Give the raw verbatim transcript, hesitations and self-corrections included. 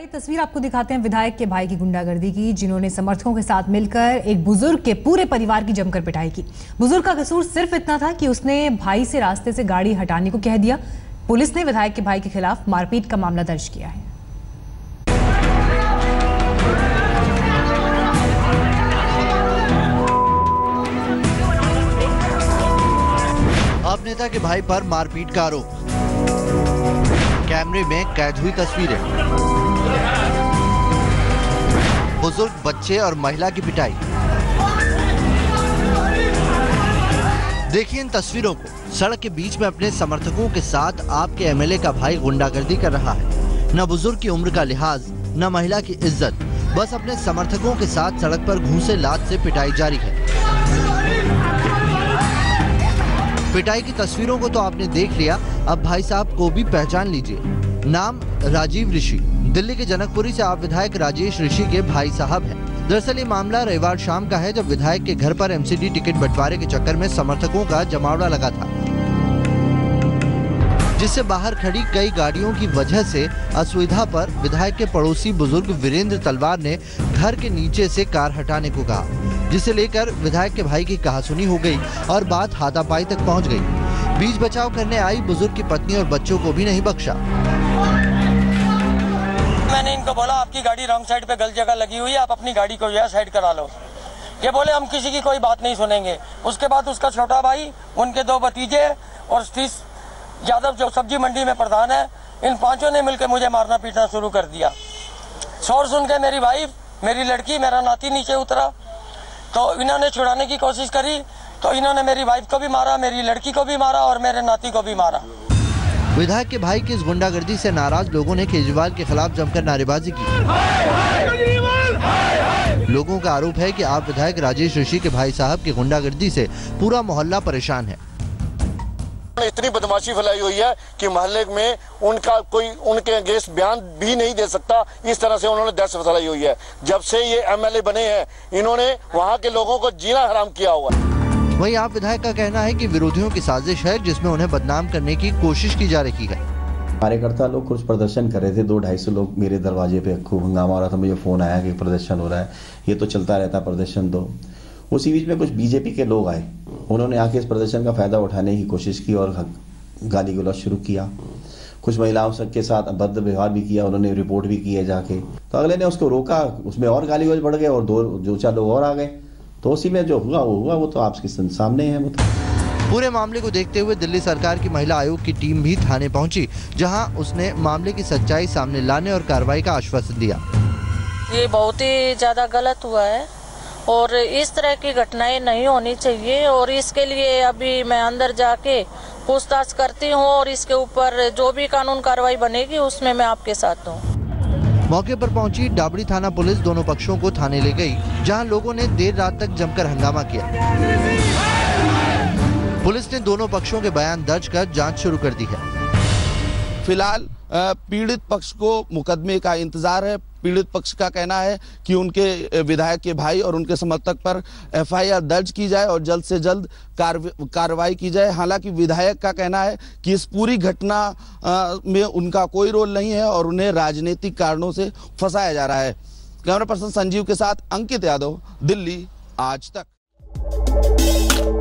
ये तस्वीर आपको दिखाते हैं विधायक के भाई की गुंडागर्दी की, जिन्होंने समर्थकों के साथ मिलकर एक बुजुर्ग के पूरे परिवार की जमकर पिटाई की। बुजुर्ग का कसूर सिर्फ इतना था कि उसने भाई से रास्ते से गाड़ी हटाने को कह दिया। पुलिस ने विधायक के भाई के खिलाफ मारपीट का मामला दर्ज किया है। आप नेता के भाई पर मारपीट का आरोप, कैमरे में कैद हुई तस्वीरें, बुजुर्ग, बच्चे और महिला की पिटाई। देखिए इन तस्वीरों को। सड़क के बीच में अपने समर्थकों के साथ आपके एमएलए का भाई गुंडागर्दी कर रहा है। न बुजुर्ग की उम्र का लिहाज, न महिला की इज्जत, बस अपने समर्थकों के साथ सड़क पर घूंसे लात से पिटाई जारी है। पिटाई की तस्वीरों को तो आपने देख लिया, अब भाई साहब को भी पहचान लीजिए। नाम राजीव ऋषि, दिल्ली के जनकपुरी से आप विधायक राजेश ऋषि के भाई साहब हैं। दरअसल ये मामला रविवार शाम का है, जब विधायक के घर पर एमसीडी टिकट बंटवारे के चक्कर में समर्थकों का जमावड़ा लगा था, जिससे बाहर खड़ी कई गाड़ियों की वजह से असुविधा पर विधायक के पड़ोसी बुजुर्ग वीरेंद्र तलवार ने घर के नीचे से कार हटाने को कहा, जिसे लेकर विधायक के भाई की कहासुनी हो गयी और बात हाथापाई तक पहुँच गयी। बीच बचाव करने आई बुजुर्ग की पत्नी और बच्चों को भी नहीं बख्शा। मैंने इनको बोला आपकी गाड़ी रॉन्ग साइड पे गलत जगह लगी हुई है, आप अपनी गाड़ी को जो है साइड करा लो। ये बोले हम किसी की कोई बात नहीं सुनेंगे। उसके बाद उसका छोटा भाई, उनके दो भतीजे और सतीश यादव जो सब्जी मंडी में प्रधान है, इन पांचों ने मिलकर मुझे मारना पीटना शुरू कर दिया। शोर सुन के मेरी वाइफ, मेरी लड़की, मेरा नाती नीचे उतरा, तो इन्होंने छुड़ाने की कोशिश करी, तो इन्होंने मेरी वाइफ को भी मारा, मेरी लड़की को भी मारा और मेरे नाती को भी मारा। विधायक के भाई की इस गुंडागर्दी से नाराज लोगों ने केजरीवाल के खिलाफ जमकर नारेबाजी की। लोगों का आरोप है कि आप विधायक राजेश ऋषि के भाई साहब की गुंडागर्दी से पूरा मोहल्ला परेशान है। इतनी बदमाशी फैलाई हुई है कि मोहल्ले में उनका कोई उनके अगेंस्ट बयान भी नहीं दे सकता। इस तरह से उन्होंने दहशत फैलाई हुई है। जब से ये एमएलए बने हैं, इन्होंने वहाँ के लोगों को जीना हराम किया हुआ है। वहीं आप विधायक का कहना है कि विरोधियों की साजिश है, जिसमें उन्हें बदनाम करने की कोशिश की जा रही है। कार्यकर्ता लोग कुछ प्रदर्शन कर रहे थे, दो ढाई सौ लोग मेरे दरवाजे पे खूब हंगामा हो रहा था। मुझे फोन आया कि प्रदर्शन हो रहा है, ये तो चलता रहता प्रदर्शन। तो उसी बीच में कुछ बीजेपी के लोग आए, उन्होंने आके इस प्रदर्शन का फायदा उठाने की कोशिश की और गाली गलौज शुरू किया। कुछ महिलाओं सबके साथ अभद्र व्यवहार भी किया, उन्होंने रिपोर्ट भी किया जाके। तो अगले ने उसको रोका, उसमें और गाली गलौज बढ़ गए और दो दो चार लोग और आ गए। तो उसी में जो हुआ वो हुआ, वो तो आपके सामने है। मतलब पूरे मामले को देखते हुए दिल्ली सरकार की महिला आयोग की टीम भी थाने पहुंची, जहां उसने मामले की सच्चाई सामने लाने और कार्रवाई का आश्वासन दिया। ये बहुत ही ज्यादा गलत हुआ है और इस तरह की घटनाएं नहीं होनी चाहिए, और इसके लिए अभी मैं अंदर जाके पूछताछ करती हूँ और इसके ऊपर जो भी कानून कार्रवाई बनेगी उसमें मैं आपके साथ हूँ। मौके पर पहुंची डाबड़ी थाना पुलिस दोनों पक्षों को थाने ले गई, जहां लोगों ने देर रात तक जमकर हंगामा किया। पुलिस ने दोनों पक्षों के बयान दर्ज कर जांच शुरू कर दी है। फिलहाल पीड़ित पक्ष को मुकदमे का इंतजार है। पीड़ित पक्ष का कहना है कि उनके विधायक के भाई और उनके समर्थक पर एफआईआर दर्ज की जाए और जल्द से जल्द कार्रवाई की जाए। हालांकि विधायक का कहना है कि इस पूरी घटना में उनका कोई रोल नहीं है और उन्हें राजनीतिक कारणों से फंसाया जा रहा है। कैमरा पर्सन संजीव के साथ अंकित यादव, दिल्ली, आज तक।